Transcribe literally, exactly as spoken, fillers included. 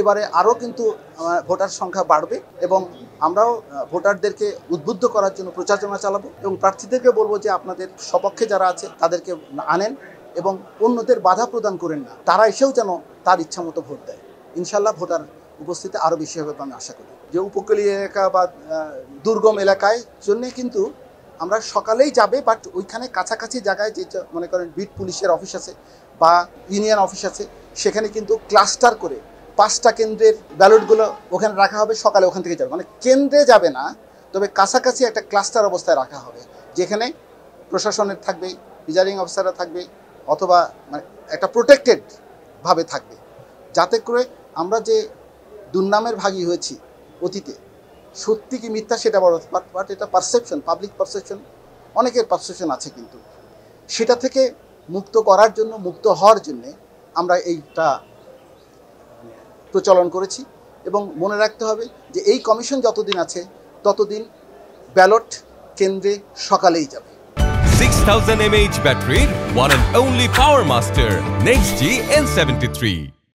এবারে আরও কিন্তু ভোটার সংখ্যা বাড়বে এবং আমরাও ভোটারদেরকে উদ্বুদ্ধ করার জন্য প্রচারণা চালাবো এবং প্রার্থীদেরকে বলবো যে আপনাদের সপক্ষে যারা আছে তাদেরকে আনেন এবং অন্যদের বাধা প্রদান করেন না, তারা এসেও যেন তার ইচ্ছা মতো ভোট দেয়। ইনশাল্লাহ ভোটার উপস্থিতি আরও বেশি হবে আমি আশা করি। যে উপকূলীয় এলাকা বা দুর্গম এলাকায় জন্যে কিন্তু আমরা সকালেই যাবে, বাট ওইখানে কাছাকাছি জায়গায় যে মনে করেন বিট পুলিশের অফিস আছে বা ইউনিয়ন অফিস আছে, সেখানে কিন্তু ক্লাস্টার করে পাঁচটা কেন্দ্রের ব্যালটগুলো ওখানে রাখা হবে, সকালে ওখান থেকে যাবে। মানে কেন্দ্রে যাবে না, তবে কাছাকাছি একটা ক্লাস্টার অবস্থায় রাখা হবে, যেখানে প্রশাসনের থাকবে, রিজার্ভিং অফিসাররা থাকবে, অথবা মানে একটা প্রোটেক্টেডভাবে থাকবে, যাতে করে আমরা যে দুর্নামের ভাগী হয়েছি অতীতে, সত্যি কি মিথ্যা সেটা বড়, বাট এটা পারসেপশন, পাবলিক পারসেপশন, অনেকের পারসেপশন আছে, কিন্তু সেটা থেকে মুক্ত করার জন্য, মুক্ত হওয়ার জন্যে আমরা এইটা প্রচলন করেছি। এবং মনে রাখতে হবে যে এই কমিশন যতদিন আছে ততদিন ব্যালট কেন্দ্রে সকালেই যাবে। six thousand m A h battery, one and only Power Master, next G N seventy-three.